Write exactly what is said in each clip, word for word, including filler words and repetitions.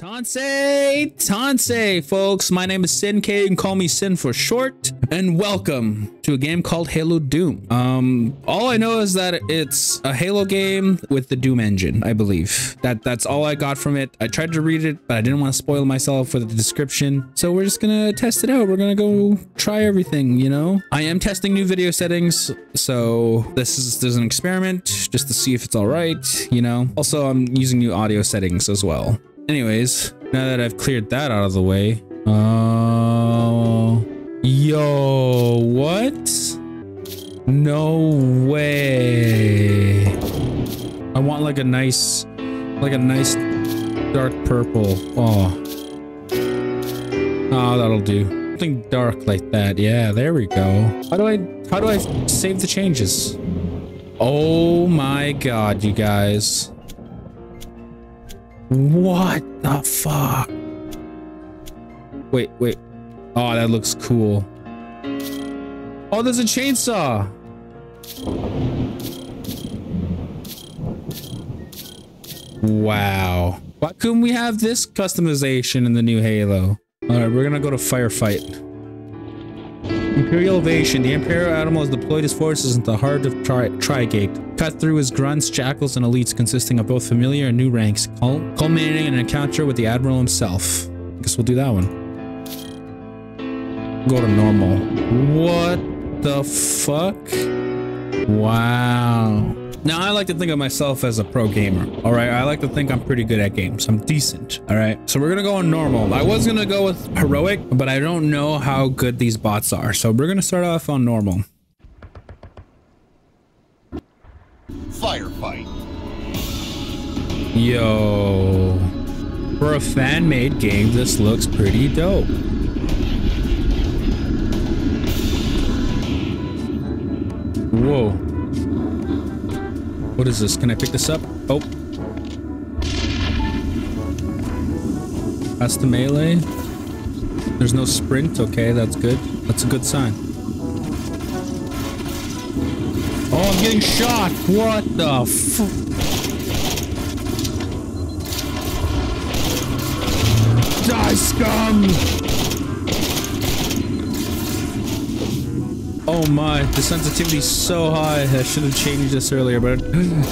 Tansei, Tansei, folks. My name is Sin K. You can call me Sin for short. And welcome to a game called Halo Doom. Um, all I know is that it's a Halo game with the Doom engine, I believe. That that's all I got from it. I tried to read it, but I didn't want to spoil myself with the description. So we're just gonna test it out. We're gonna go try everything, you know? I am testing new video settings, so this is there's an experiment just to see if it's all right, you know? Also, I'm using new audio settings as well. Anyways, now that I've cleared that out of the way, oh, uh, yo, what? No way. I want like a nice, like a nice dark purple. Oh, oh, that'll do. Something dark like that. Yeah, there we go. How do I, how do I save the changes? Oh my God, you guys. What the fuck? Wait, wait. Oh, that looks cool. Oh, there's a chainsaw. Wow. Why couldn't we have this customization in the new Halo? Alright, we're gonna go to firefight. Imperial Ovation. The Imperial Admiral has deployed his forces into the heart of Tri Trigate. Cut through his grunts, jackals, and elites consisting of both familiar and new ranks, cul culminating in an encounter with the Admiral himself. I guess we'll do that one. Go to normal. What the fuck? Wow. Now, I like to think of myself as a pro gamer, all right? I like to think I'm pretty good at games. I'm decent, all right? So we're gonna go on normal. I was gonna go with heroic, but I don't know how good these bots are. So we're gonna start off on normal. Firefight. Yo. For a fan-made game, this looks pretty dope. Whoa. What is this? Can I pick this up? Oh. That's the melee. There's no sprint. Okay, that's good. That's a good sign. Oh, I'm getting shot! What the f- Die, scum! Oh my, the sensitivity's so high. I should have changed this earlier, but it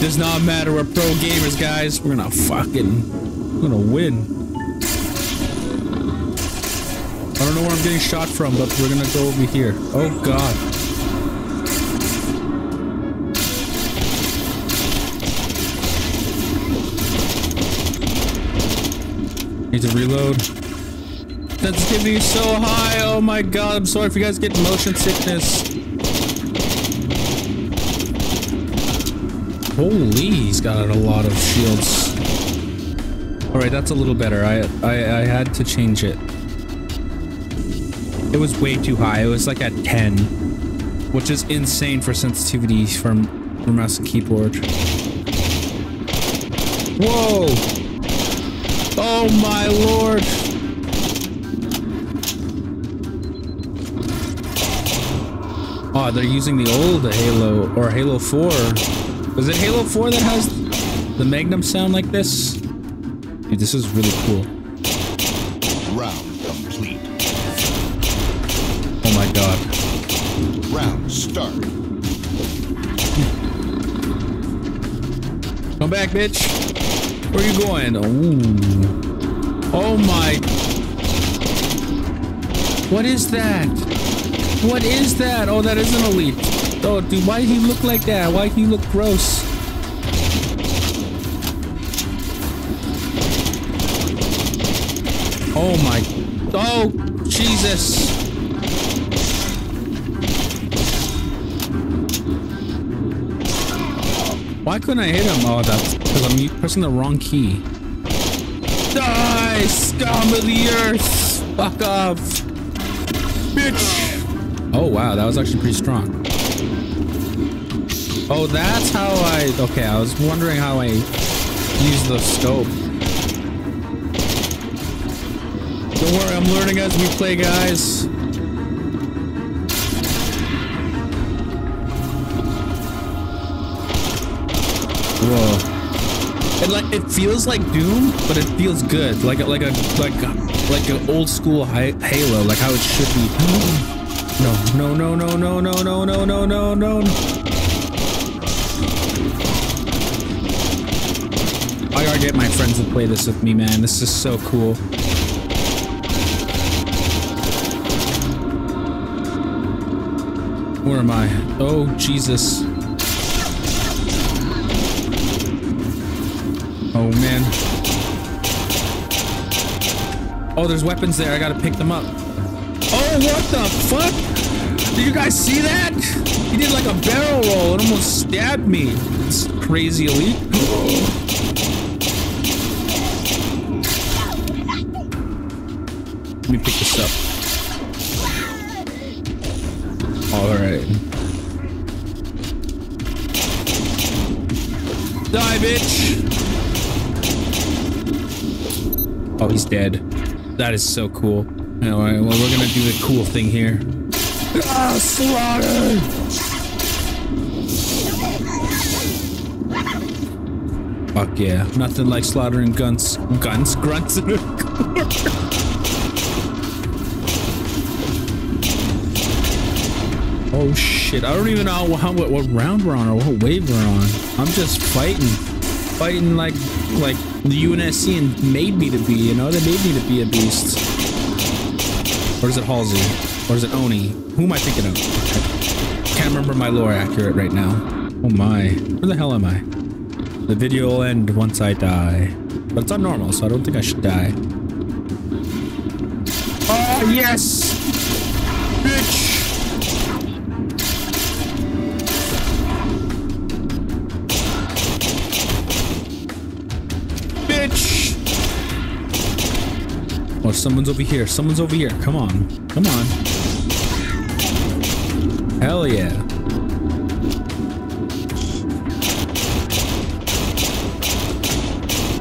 does not matter. We're pro gamers, guys. We're gonna fucking... We're gonna win. I don't know where I'm getting shot from, but we're gonna go over here. Oh, God. Need to reload. Sensitivity is so high. Oh, my God. I'm sorry if you guys get motion sickness. Holy, he's got a lot of shields. Alright, that's a little better. I, I I had to change it. It was way too high. It was like at ten. Which is insane for sensitivity from, from mouse and keyboard. Whoa! Oh my lord! Oh, they're using the old Halo, or Halo four. Was it Halo four that has the Magnum sound like this? Dude, this is really cool. Round complete. Oh my God. Round start. Come back, bitch. Where are you going? Ooh. Oh my. What is that? What is that? Oh, that is an elite. Oh, dude, why do you look like that? Why do you look gross? Oh my... Oh, Jesus! Why couldn't I hit him? Oh, that's because I'm pressing the wrong key. Die, scum of the earth! Fuck off! Bitch! Oh, wow, that was actually pretty strong. Oh, that's how I... Okay, I was wondering how I use the scope. Don't worry, I'm learning as we play, guys. Whoa. It like it feels like Doom, but it feels good. Like like a like a, like an old school Halo, like how it should be. No, no, no, no, no, no, no, no, no, no, no. I gotta get my friends to play this with me, man. This is so cool. Where am I? Oh, Jesus. Oh, man. Oh, there's weapons there. I gotta pick them up. Oh, what the fuck? Did you guys see that? He did like a barrel roll. It almost stabbed me. It's crazy elite. Let me pick this up. All right. Die, bitch. Oh, he's dead. That is so cool. All right, well, we're gonna do the cool thing here. Ah, slaughtered. Fuck yeah. Nothing like slaughtering guns. Guns? Grunts in a Oh shit, I don't even know how, what, what round we're on or what wave we're on. I'm just fighting. Fighting like like the U N S C and made me to be, you know? They made me to be a beast. Or is it Halsey? Or is it Oni? Who am I thinking of? I can't remember my lore accurate right now. Oh my. Where the hell am I? The video will end once I die. But it's on normal, so I don't think I should die. Oh yes! Bitch! Oh, someone's over here. Someone's over here. Come on. Come on. Hell yeah.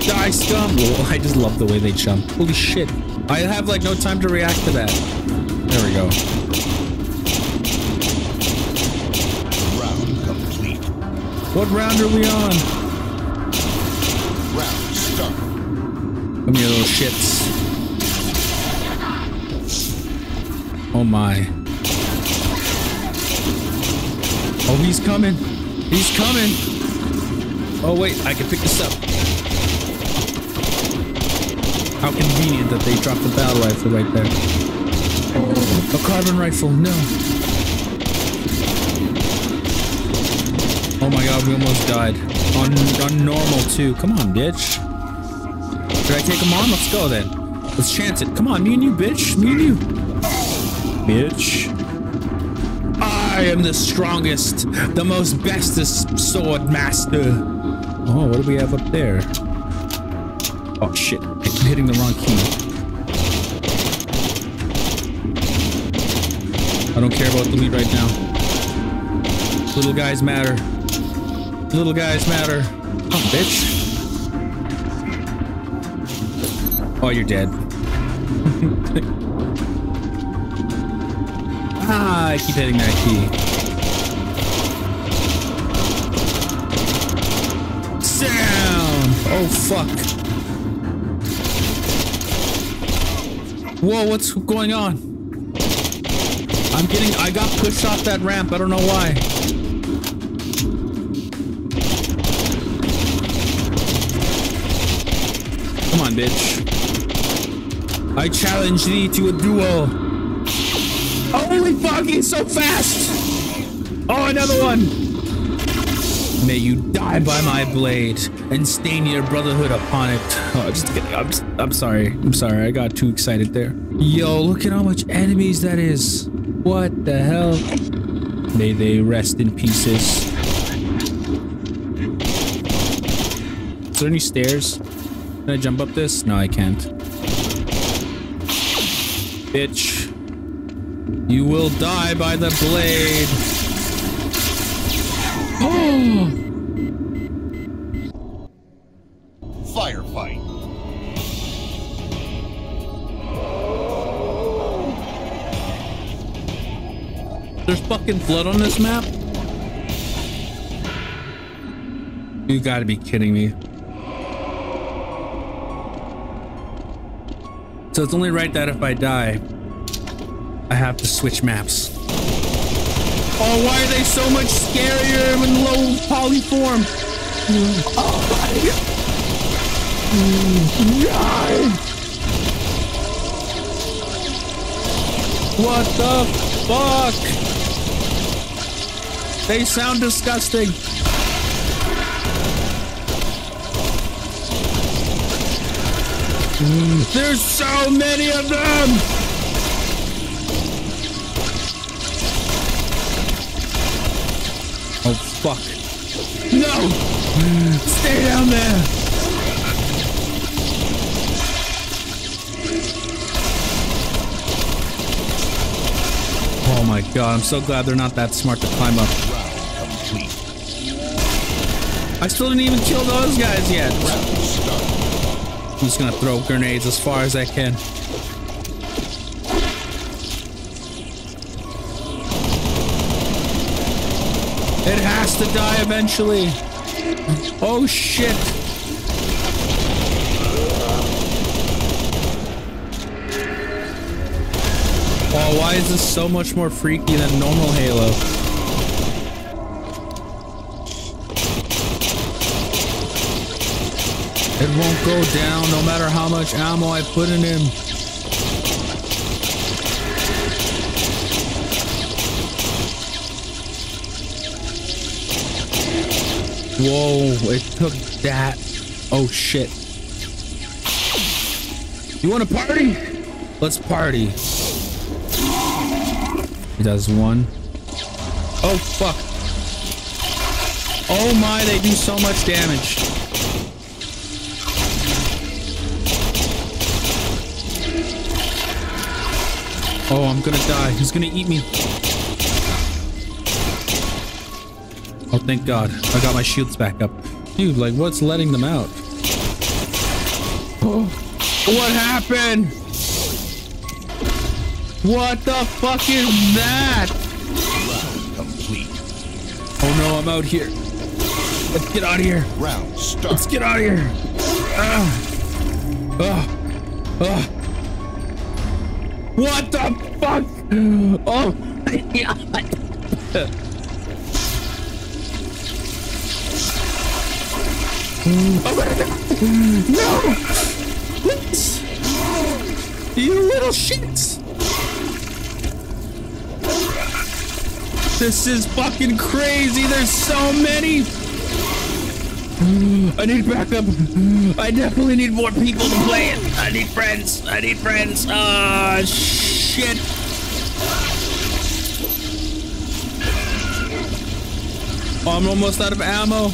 Die, scum. Oh, I just love the way they jump. Holy shit. I have, like, no time to react to that. There we go. Round complete. What round are we on? Round start. Come here, little shits. Oh my. Oh, he's coming. He's coming. Oh, wait, I can pick this up. How convenient that they dropped the battle rifle right there. Oh, a carbon rifle, no. Oh my god, we almost died. On, on normal, too. Come on, bitch. Should I take him on? Let's go then. Let's chance it. Come on, me and you, bitch. Me and you. Bitch. I am the strongest, the most bestest sword master. Oh, what do we have up there? Oh shit, I'm hitting the wrong key. I don't care about the lead right now. Little guys matter. Little guys matter. Oh, bitch. Oh, you're dead. Ah, I keep hitting that key. Sound! Oh, fuck. Whoa, what's going on? I'm getting... I got pushed off that ramp. I don't know why. Come on, bitch. I challenge thee to a duel. Holy fuck, he's so fast! Oh, another one! May you die by my blade and stain your brotherhood upon it. Oh, I'm just kidding. I'm, just, I'm sorry. I'm sorry. I got too excited there. Yo, look at how much enemies that is. What the hell? May they rest in pieces. Is there any stairs? Can I jump up this? No, I can't. Bitch. You will die by the blade. Oh! Firefight. There's fucking blood on this map? You gotta be kidding me. So it's only right that if I die, I have to switch maps. Oh, why are they so much scarier in low polyform? Oh my God. What the fuck? They sound disgusting. Mm. There's so many of them. Oh, fuck. No. Mm. Stay down there. Oh my God. I'm so glad they're not that smart to climb up. I still didn't even kill those guys yet. I'm just gonna throw grenades as far as I can. It has to die eventually. Oh shit. Oh, why is this so much more freaky than normal Halo? It won't go down no matter how much ammo I put in him. Whoa, it took that. Oh shit. You want to party? Let's party. He does one. Oh fuck. Oh my, they do so much damage. Oh, I'm gonna die. He's gonna eat me. Oh, thank God. I got my shields back up. Dude, like, what's letting them out? Oh, what happened? What the fuck is that? Round complete. Oh no, I'm out here. Let's get out of here. Round start. Let's get out of here. Ah. Ah. Ah. What the fuck? Oh my God. Oh my God. No! You little shit! This is fucking crazy. There's so many. I need backup. I definitely need more people to play it. I need friends. I need friends. Ah, oh, shit. Oh, I'm almost out of ammo.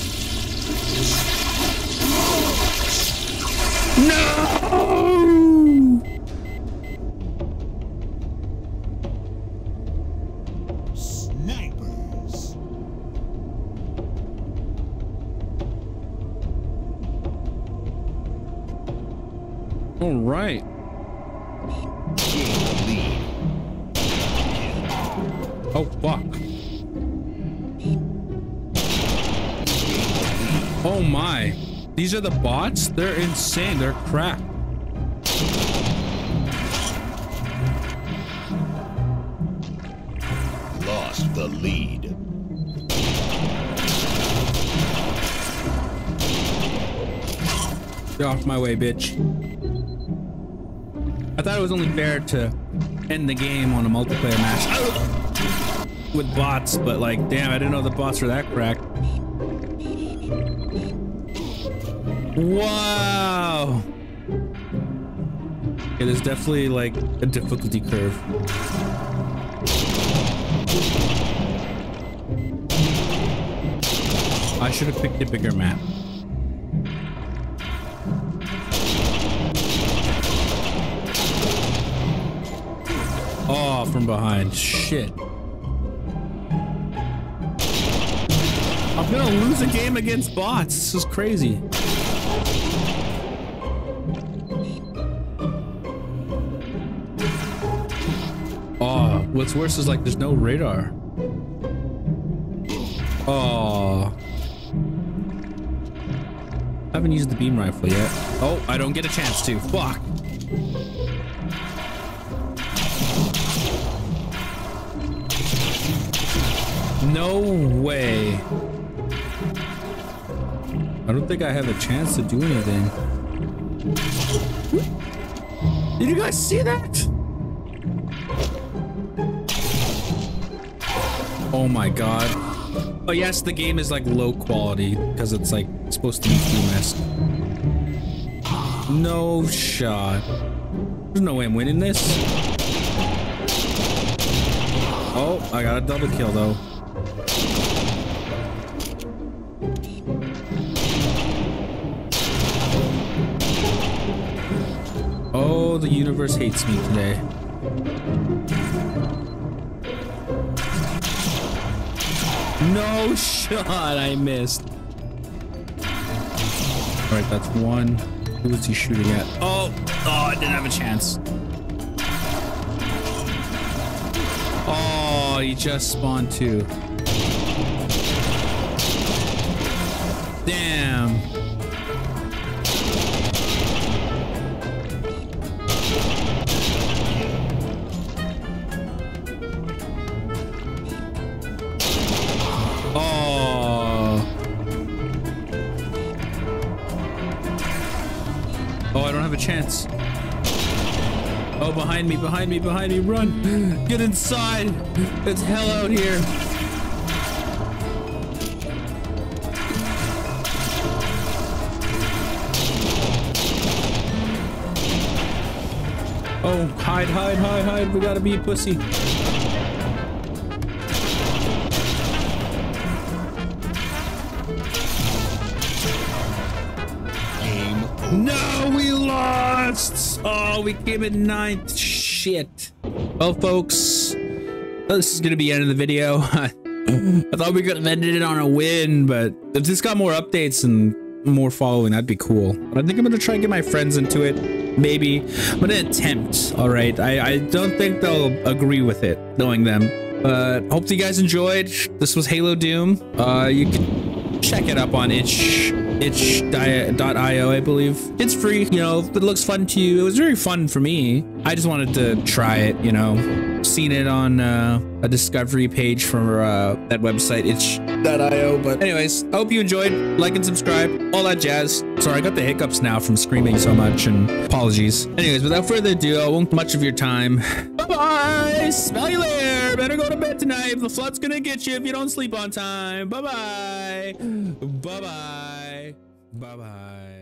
No! All right. Oh, fuck. Oh, my. These are the bots? They're insane. They're crap. Lost the lead. Get off my way, bitch. I thought it was only fair to end the game on a multiplayer match with bots, but like, damn, I didn't know the bots were that cracked. Wow. It is definitely like a difficulty curve. I should have picked a bigger map. Oh, from behind. Shit. I'm gonna lose a game against bots. This is crazy. Oh, what's worse is like there's no radar. Oh. I haven't used the beam rifle yet. Oh, I don't get a chance to. Fuck. No way. I don't think I have a chance to do anything. Did you guys see that? Oh my god. Oh yes, the game is like low quality because it's like supposed to be Doom-esque. No shot. There's no way I'm winning this. Oh, I got a double kill though. Oh, the universe hates me today. No shot, I missed. All right, that's one. Who is he shooting at? Oh, oh, I didn't have a chance. Oh, he just spawned too. Damn. Chance. Oh, behind me, behind me, behind me. Run. Get inside. It's hell out here. Oh, hide, hide, hide, hide. We gotta be a pussy. Oh, we came in ninth. Shit. Well, folks, this is going to be the end of the video. I thought we could have ended it on a win, but if this got more updates and more following, that'd be cool. But I think I'm going to try and get my friends into it. Maybe. I'm going to attempt, all right? I, I don't think they'll agree with it, knowing them. But hope you guys enjoyed. This was Halo Doom. Uh, you can check it up on itch. itch dot i o, I believe. It's free, you know, it looks fun to you. It was very fun for me. I just wanted to try it, you know. Seen it on uh, a discovery page from uh, that website, itch dot i o. But anyways, I hope you enjoyed. Like and subscribe, all that jazz. Sorry, I got the hiccups now from screaming so much, and apologies. Anyways, without further ado, I won't much of your time. Bye-bye! Smell you later! Better go to bed tonight. The flood's gonna get you if you don't sleep on time. Bye-bye! Bye-bye! Bye-bye.